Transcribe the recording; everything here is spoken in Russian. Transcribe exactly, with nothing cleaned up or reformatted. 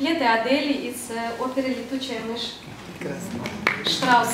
Адель из оперы «Летучая мышь» Штраус.